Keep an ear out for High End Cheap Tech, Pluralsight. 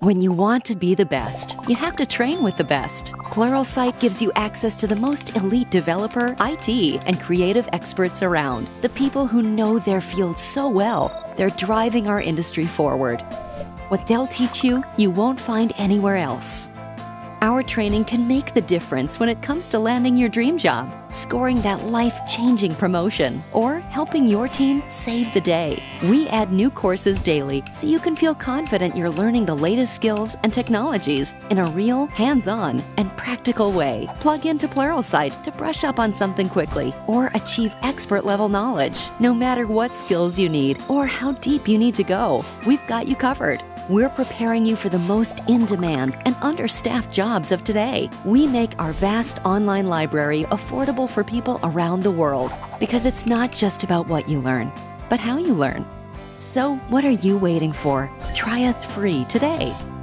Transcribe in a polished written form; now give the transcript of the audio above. When you want to be the best, you have to train with the best. Pluralsight gives you access to the most elite developer, IT, and creative experts around. The people who know their field so well, they're driving our industry forward. What they'll teach you, you won't find anywhere else. Our training can make the difference when it comes to landing your dream job, scoring that life-changing promotion, or helping your team save the day. We add new courses daily so you can feel confident you're learning the latest skills and technologies in a real, hands-on, and practical way. Plug into Pluralsight to brush up on something quickly or achieve expert-level knowledge. No matter what skills you need or how deep you need to go, we've got you covered. We're preparing you for the most in-demand and understaffed jobs of today. We make our vast online library affordable for people around the world, because it's not just about what you learn, but how you learn. So, what are you waiting for? Try us free today.